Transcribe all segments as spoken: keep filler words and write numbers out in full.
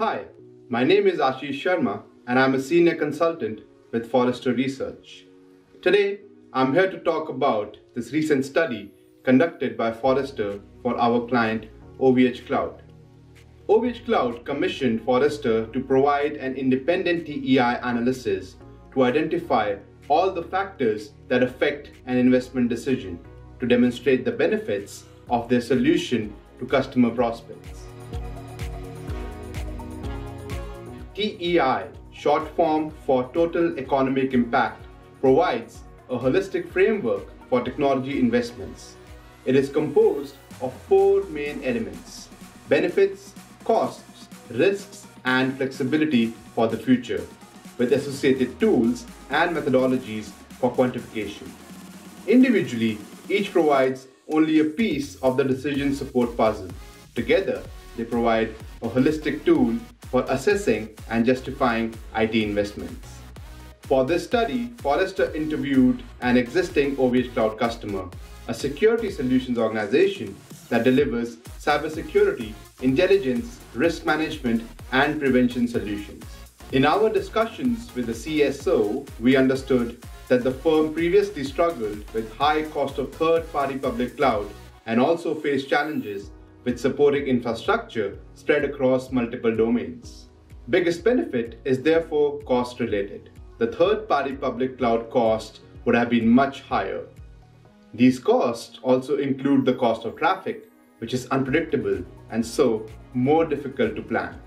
Hi, my name is Ashish Sharma and I'm a Senior Consultant with Forrester Research. Today, I'm here to talk about this recent study conducted by Forrester for our client OVHcloud. OVHcloud commissioned Forrester to provide an independent T E I analysis to identify all the factors that affect an investment decision to demonstrate the benefits of their solution to customer prospects. T E I, short form for Total Economic Impact, provides a holistic framework for technology investments. It is composed of four main elements: benefits, costs, risks, and flexibility for the future, with associated tools and methodologies for quantification. Individually, each provides only a piece of the decision support puzzle. Together, they provide a holistic tool for assessing and justifying I T investments. For this study, Forrester interviewed an existing OVHcloud customer, a security solutions organization that delivers cybersecurity, intelligence, risk management, and prevention solutions. In our discussions with the C S O, we understood that the firm previously struggled with high cost of third-party public cloud and also faced challenges with supporting infrastructure spread across multiple domains. Biggest benefit is therefore cost-related. The third-party public cloud cost would have been much higher. These costs also include the cost of traffic, which is unpredictable and so more difficult to plan.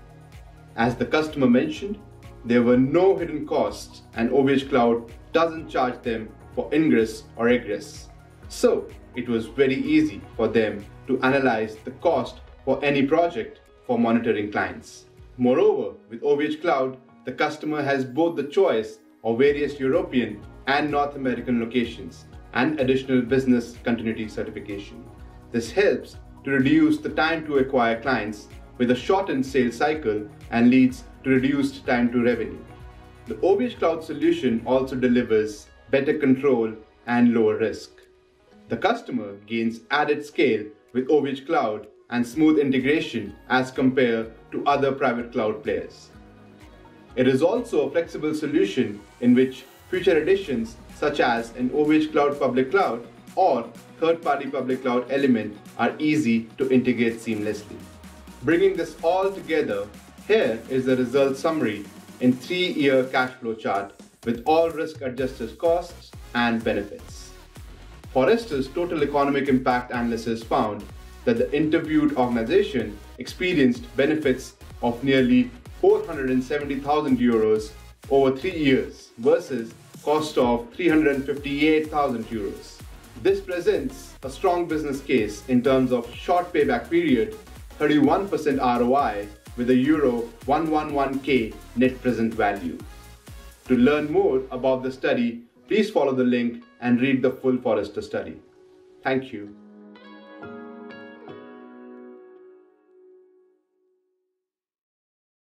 As the customer mentioned, there were no hidden costs and OVHcloud doesn't charge them for ingress or egress. So it was very easy for them to analyze the cost for any project for monitoring clients. Moreover, with OVHcloud, the customer has both the choice of various European and North American locations and additional business continuity certification. This helps to reduce the time to acquire clients with a shortened sales cycle and leads to reduced time to revenue. The OVHcloud solution also delivers better control and lower risk. The customer gains added scale with OVHcloud and smooth integration as compared to other private cloud players. It is also a flexible solution in which future additions such as an OVHcloud public cloud or third-party public cloud element are easy to integrate seamlessly. Bringing this all together, here is the result summary in three-year cash flow chart with all risk-adjusted costs and benefits. Forrester's Total Economic Impact analysis found that the interviewed organization experienced benefits of nearly four hundred seventy thousand euros over three years versus cost of three hundred fifty-eight thousand euros. This presents a strong business case in terms of short payback period, thirty-one percent R O I with a euro one hundred eleven K net present value. To learn more about the study, please follow the link and read the full Forrester study. Thank you.